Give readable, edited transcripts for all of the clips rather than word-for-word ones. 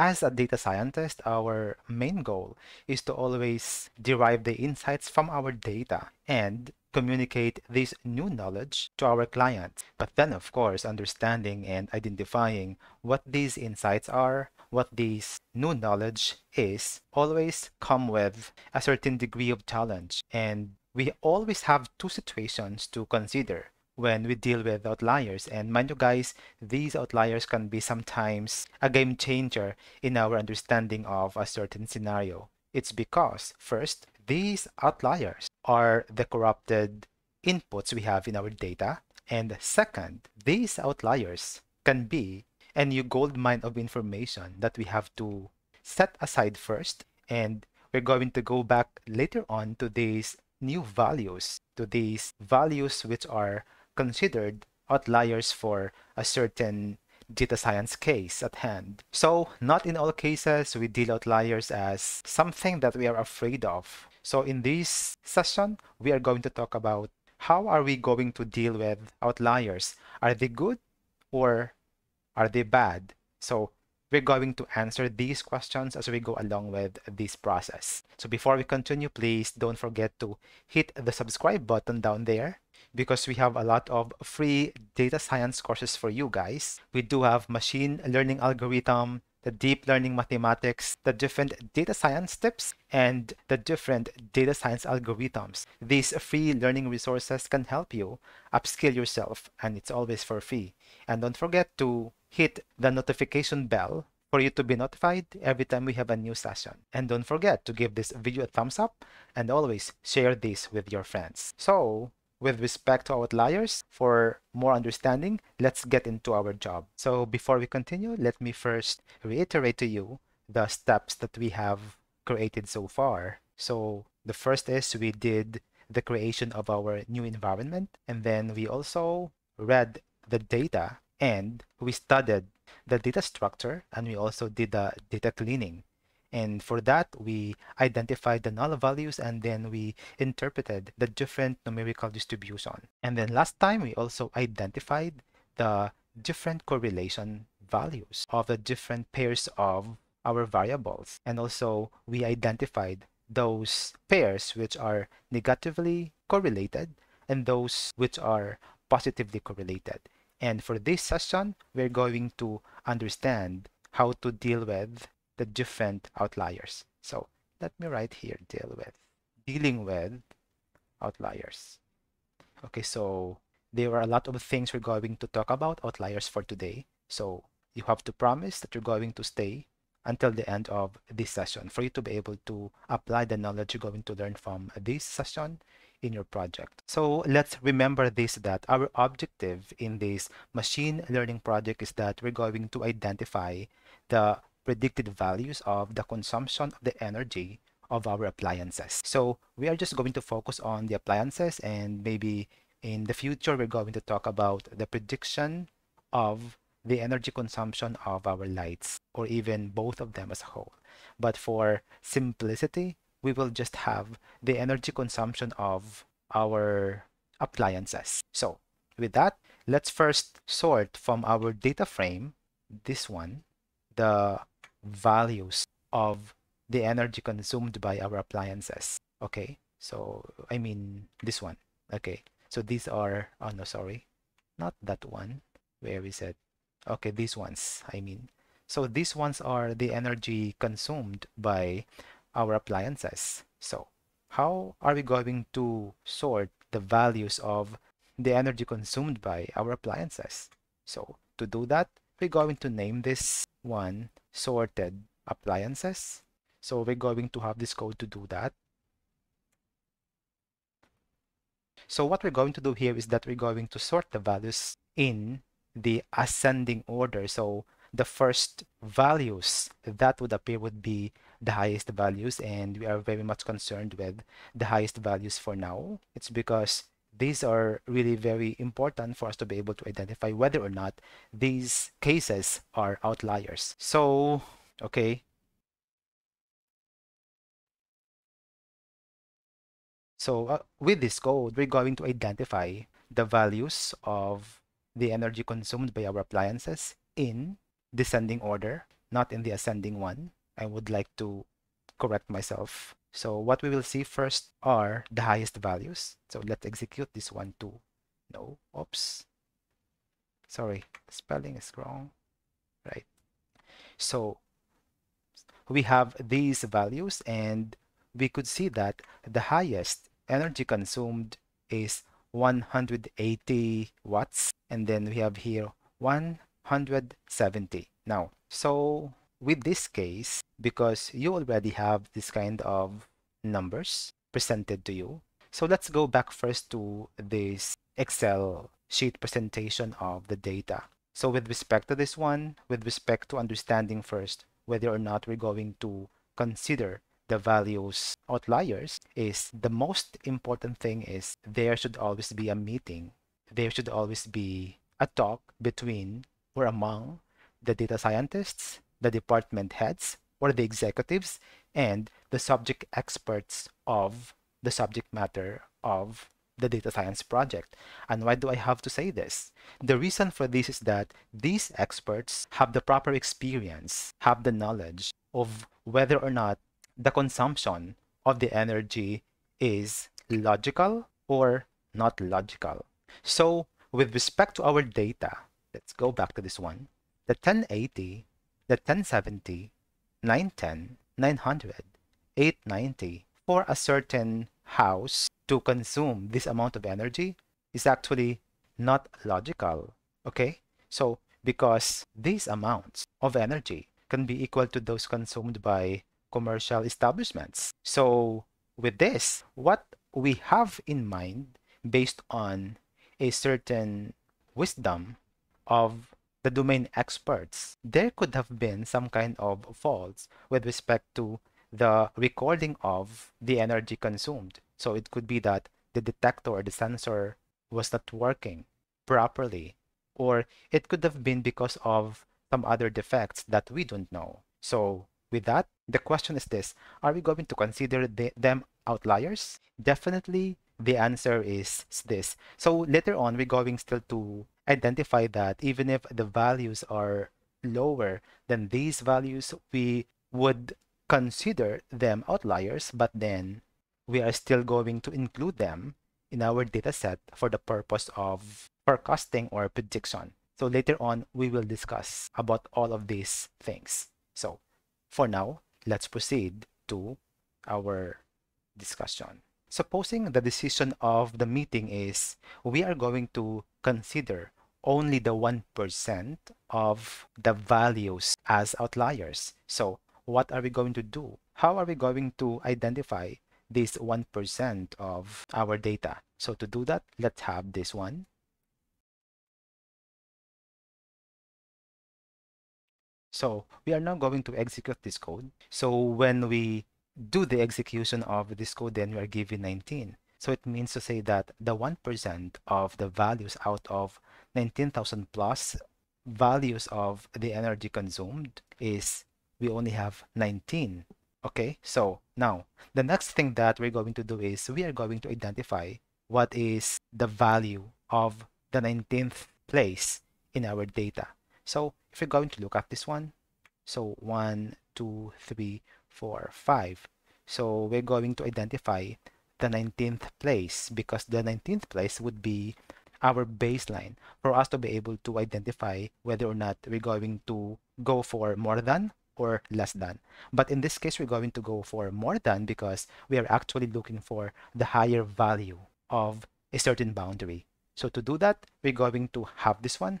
As a data scientist, our main goal is to always derive the insights from our data and communicate this new knowledge to our clients. But then, of course, understanding and identifying what these insights are, what this new knowledge is, always come with a certain degree of challenge. And we always have two situations to consider when we deal with outliers. And mind you guys, these outliers can be sometimes a game changer in our understanding of a certain scenario. It's because, first, these outliers are the corrupted inputs we have in our data. And second, these outliers can be a new gold mine of information that we have to set aside first. And we're going to go back later on to these new values, to these values which are considered outliers for a certain data science case at hand. So not in all cases we deal outliers as something that we are afraid of. So in this session, we are going to talk about how are we going to deal with outliers? Are they good or are they bad? So we're going to answer these questions as we go along with this process. So before we continue, please don't forget to hit the subscribe button down there, because we have a lot of free data science courses for you guys. We do have machine learning algorithm, the deep learning mathematics, the different data science tips, and the different data science algorithms. These free learning resources can help you upskill yourself, and it's always for free. And don't forget to hit the notification bell for you to be notified every time we have a new session. And don't forget to give this video a thumbs up and always share this with your friends. So, with respect to outliers, for more understanding, let's get into our job. So before we continue, let me first reiterate to you the steps that we have created so far. So the first is we did the creation of our new environment, and then we also read the data and we studied the data structure, and we also did the data cleaning. And for that, we identified the null values, and then we interpreted the different numerical distribution. And then last time, we also identified the different correlation values of the different pairs of our variables. And also, we identified those pairs which are negatively correlated and those which are positively correlated. And for this session, we're going to understand how to deal with the different outliers. So let me write here, dealing with outliers. Okay, so there are a lot of things we're going to talk about outliers for today. So you have to promise that you're going to stay until the end of this session for you to be able to apply the knowledge you're going to learn from this session in your project. So let's remember this, that our objective in this machine learning project is that we're going to identify the predicted values of the consumption of the energy of our appliances. So we are just going to focus on the appliances, and maybe in the future we're going to talk about the prediction of the energy consumption of our lights, or even both of them as a whole. But for simplicity, we will just have the energy consumption of our appliances. So with that, let's first sort from our data frame, this one, the values of the energy consumed by our appliances. Okay, so I mean this one. Okay, so these are, oh no, sorry, not that one. Where is it? Okay, these ones, I mean. So these ones are the energy consumed by our appliances. So how are we going to sort the values of the energy consumed by our appliances? So to do that, we're going to name this one sorted appliances. So we're going to have this code to do that. So what we're going to do here is that we're going to sort the values in the ascending order. So the first values that would appear would be the highest values, and we are very much concerned with the highest values for now. It's because these are really very important for us to be able to identify whether or not these cases are outliers. So, okay. So with this code, we're going to identify the values of the energy consumed by our appliances in descending order. not in the ascending one. I would like to correct myself. So what we will see first are the highest values. So let's execute this one too. No, oops. Sorry, spelling is wrong. Right. So we have these values, and we could see that the highest energy consumed is 180 watts, and then we have here 170. Now, so with this case, because you already have this kind of numbers presented to you, so let's go back first to this Excel sheet presentation of the data. So with respect to this one, with respect to understanding first whether or not we're going to consider the values outliers, is the most important thing is there should always be a meeting. There should always be a talk between or among the data scientists, the department heads or the executives, and the subject experts of the subject matter of the data science project. And why do I have to say this? The reason for this is that these experts have the proper experience, have the knowledge of whether or not the consumption of the energy is logical or not logical. So with respect to our data, let's go back to this one. The 1080, the 1070, 910, 900, 890 for a certain house to consume this amount of energy is actually not logical. Okay? So because these amounts of energy can be equal to those consumed by commercial establishments. So with this, what we have in mind based on a certain wisdom of the domain experts, there could have been some kind of faults with respect to the recording of the energy consumed. So it could be that the detector or the sensor was not working properly, or it could have been because of some other defects that we don't know. So with that, the question is this: are we going to consider them outliers? Definitely the answer is this. So later on, we're going still to identify that even if the values are lower than these values, we would consider them outliers, but then we are still going to include them in our data set for the purpose of forecasting or prediction. So later on, we will discuss about all of these things. So for now, let's proceed to our discussion. Supposing the decision of the meeting is we are going to consider only the 1% of the values as outliers. So what are we going to do? How are we going to identify this 1% of our data? So to do that, let's have this one. So we are now going to execute this code. So when we do the execution of this code, then we are given 19. So it means to say that the 1% of the values out of 19,000 plus values of the energy consumed is we only have 19. Okay, so now the next thing that we're going to do is we are going to identify what is the value of the 19th place in our data. So if you're going to look at this one, so 1, 2, 3, 4, 5. So we're going to identify the 19th place because the 19th place would be our baseline for us to be able to identify whether or not we're going to go for more than or less than. But in this case, we're going to go for more than because we are actually looking for the higher value of a certain boundary. So to do that, we're going to have this one.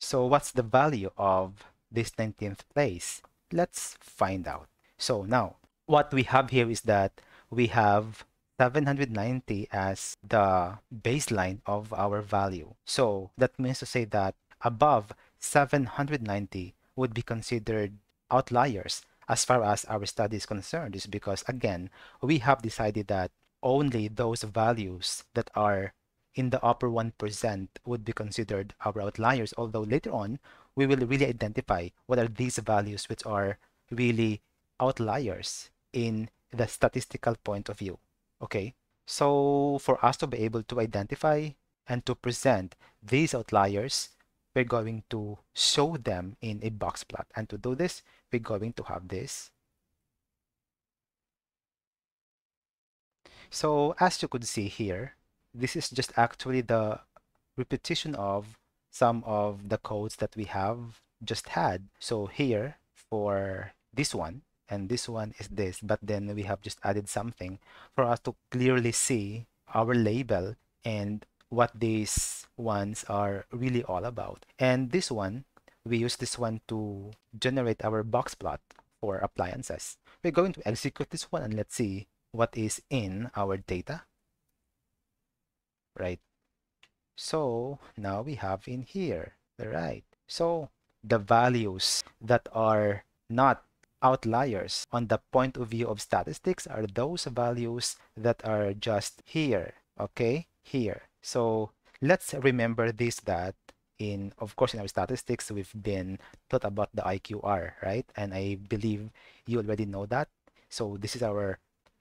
So what's the value of this 19th place? Let's find out. So now what we have here is that we have 790 as the baseline of our value. So that means to say that above 790 would be considered outliers as far as our study is concerned, is because again, we have decided that only those values that are in the upper 1% would be considered our outliers, although later on we will really identify what are these values which are really outliers in the statistical point of view. Okay, so for us to be able to identify And to present these outliers, we're going to show them in a box plot. And to do this, we're going to have this. So as you could see here, this is just actually the repetition of some of the codes that we have just had. So here for this one, and this one is this, but then we have just added something for us to clearly see our label and what these ones are really all about. And this one, we use this one to generate our box plot for appliances. We're going to execute this one and let's see what is in our data. Right, so now we have in here, right, so the values that are not outliers on the point of view of statistics are those values that are just here, okay, here. So let's remember this, that in, of course, in our statistics, we've been taught about the IQR, right? And I believe you already know that. So this is our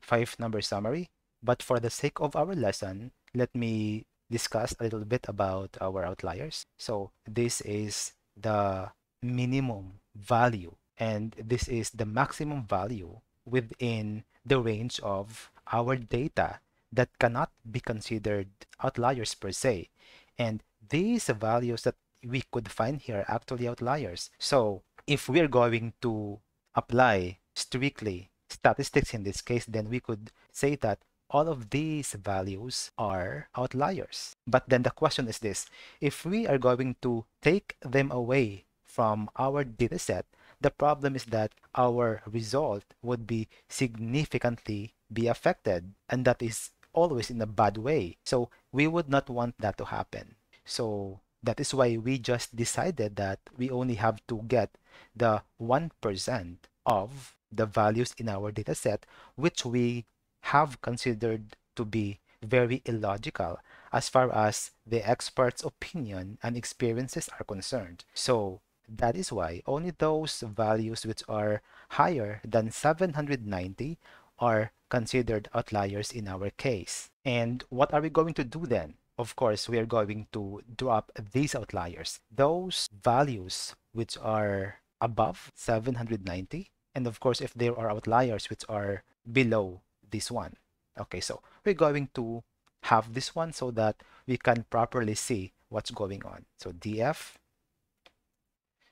5-number summary. But for the sake of our lesson, let me discuss a little bit about our outliers. So this is the minimum value, and this is the maximum value within the range of our data that cannot be considered outliers per se. And these values that we could find here are actually outliers. So if we're going to apply strictly statistics in this case, then we could say that all of these values are outliers. But then the question is this: if we are going to take them away from our dataset, the problem is that our result would be significantly be affected, and that is always in a bad way. So we would not want that to happen. So that is why we just decided that we only have to get the 1% of the values in our data set, which we have considered to be very illogical as far as the expert's opinion and experiences are concerned. So that is why only those values which are higher than 790 are considered outliers in our case. And what are we going to do then? Of course, we are going to drop these outliers, those values which are above 790, and of course if there are outliers which are below this one. Okay, so we're going to have this one so that we can properly see what's going on. So df.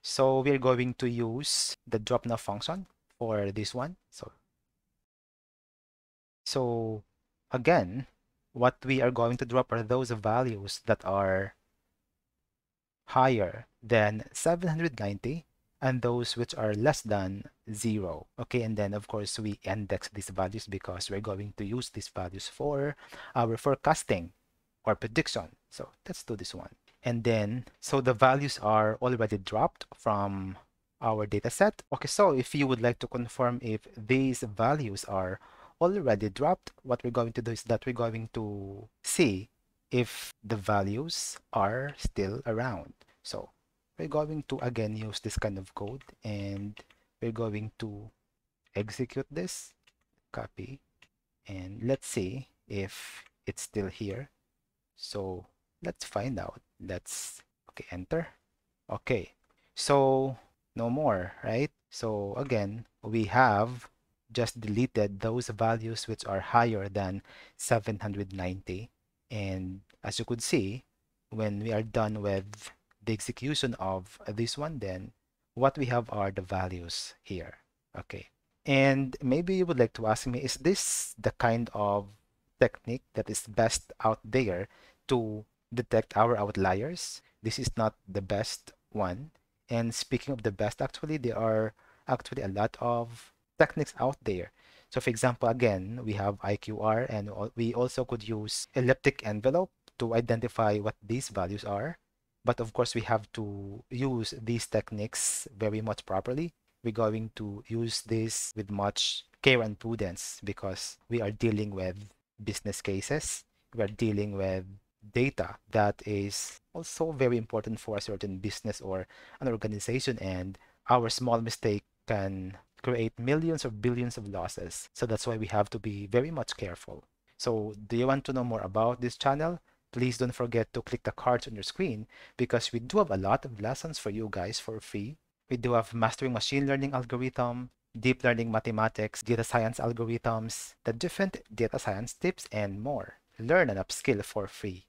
So we're going to use the drop now function for this one. So again, what we are going to drop are those values that are higher than 790 and those which are less than 0. Okay, and then of course we index these values because we're going to use these values for our forecasting or prediction. So let's do this one. And then, so the values are already dropped from our data set. Okay, so if you would like to confirm if these values are already dropped, what we're going to do is that we're going to see if the values are still around. So we're going to again use this kind of code, and we're going to execute this, copy, and let's see if it's still here. So let's find out. Let's, okay, enter. Okay, so no more, right? So again, we have just deleted those values which are higher than 790, and as you could see, when we are done with the execution of this one, then what we have are the values here. Okay, and maybe you would like to ask me, is this the kind of technique that is best out there to detect our outliers? This is not the best one. And speaking of the best, actually there are actually a lot of techniques out there. So for example, again, we have IQR, and we also could use elliptic envelope to identify what these values are. But of course, we have to use these techniques very much properly. We're going to use this with much care and prudence because we are dealing with business cases. We are dealing with data that is also very important for a certain business or an organization, and our small mistake can create millions or billions of losses. So that's why we have to be very much careful. So do you want to know more about this channel? Please don't forget to click the cards on your screen because we do have a lot of lessons for you guys for free. We do have Mastering Machine Learning Algorithm, Deep Learning Mathematics, Data Science Algorithms, the different data science tips, and more. Learn and upskill for free.